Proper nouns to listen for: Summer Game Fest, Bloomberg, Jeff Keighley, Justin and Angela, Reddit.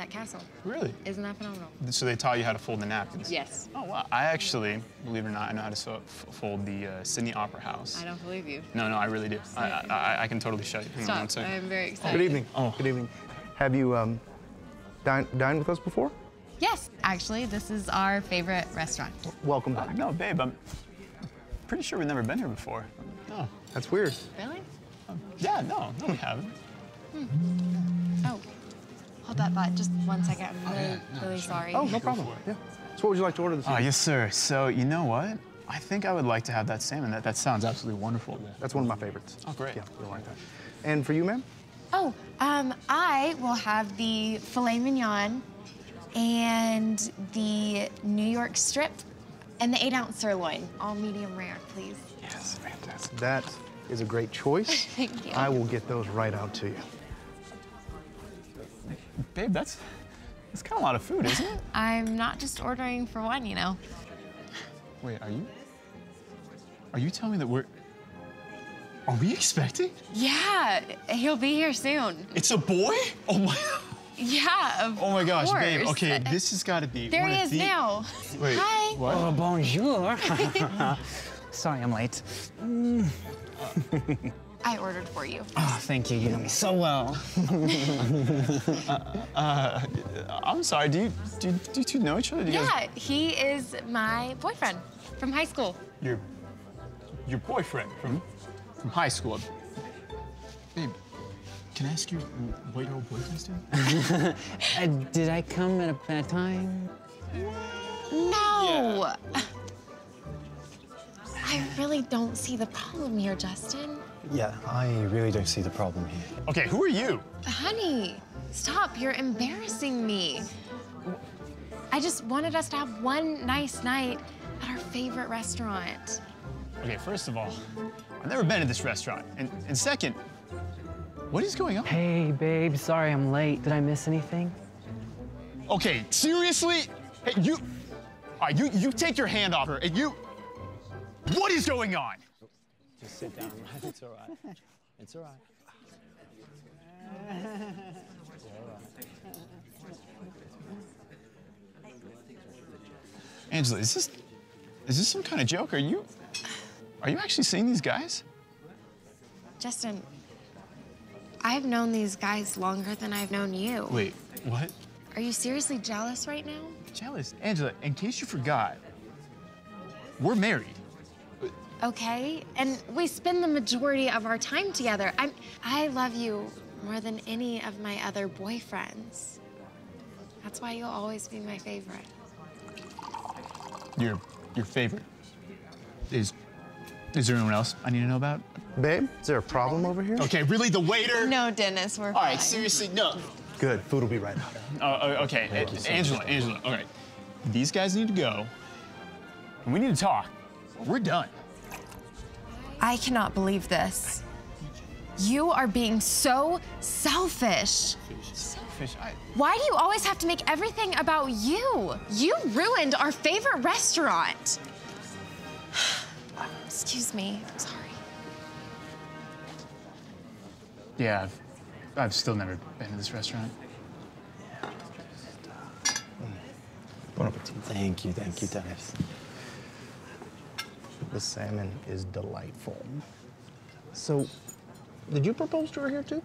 that castle. Really? Isn't that phenomenal? So they taught you how to fold the napkins? Yes. Oh, wow. I actually, believe it or not, I know how to fold the Sydney Opera House. I don't believe you. No, no, I really do. I can totally show you. Stop. I'm very excited. Oh, good evening. Oh, good evening. Have you dined with us before? Yes, actually, this is our favorite restaurant. Welcome back. No, babe, I'm pretty sure we've never been here before. No. That's weird. Really? Yeah, no, we haven't. Hmm. Oh, hold that thought just 1 second. I'm really sorry. Oh, no problem. Yeah. So what would you like to order this evening? Yes, sir. So you know what? I think I would like to have that salmon. That sounds absolutely wonderful. Yeah. That's one of my favorites. Oh, great. Yeah, we'll like that. And for you, ma'am? Oh, I will have the filet mignon and the New York strip and the 8-ounce sirloin. All medium rare, please. Yes, fantastic. That is a great choice. Thank you. I will get those right out to you. Babe, that's kind of a lot of food, isn't it? I'm not just ordering for one, you know. Wait, are you telling me that are we expecting? Yeah, he'll be here soon. It's a boy? Oh my. Yeah, of course. Oh my gosh, babe. Okay, this has got to be. There he is now. Wait. Hi. What? Oh, bonjour. Sorry, I'm late. I ordered for you. Oh, thank you. You know me so well. I'm sorry. Do you two know each other? Yeah, he is my boyfriend from high school. Your boyfriend from high school, babe. Can I ask you what your old boyfriend's doing? Did I come at a bad time? No. Yeah. I really don't see the problem here, Justin. Yeah, I really don't see the problem here. Okay, who are you? Honey, stop, you're embarrassing me. I just wanted us to have one nice night at our favorite restaurant. Okay, first of all, I've never been to this restaurant. And second, what is going on? Hey, babe, sorry I'm late. Did I miss anything? Okay, seriously? Hey, you take your hand off her, and you. What is going on? Just sit down, it's all right. It's all right. Angela, is this some kind of joke? Are you actually seeing these guys? Justin, I've known these guys longer than I've known you. Wait, what? Are you seriously jealous right now? Jealous? Angela, in case you forgot, we're married. Okay, and we spend the majority of our time together. I love you more than any of my other boyfriends. That's why you'll always be my favorite. Your favorite? Is there anyone else I need to know about? Babe, is there a problem over here? Okay, really, the waiter? No, Dennis, we're fine. All right, seriously, no. Good, food will be right out. Okay, Angela, all right. These guys need to go, and we need to talk. We're done. I cannot believe this. You are being so selfish. Selfish? Why do you always have to make everything about you? You ruined our favorite restaurant. Excuse me, I'm sorry. Yeah, I've still never been to this restaurant. Mm. Thank you, Dennis. The salmon is delightful. So, did you propose to her here too?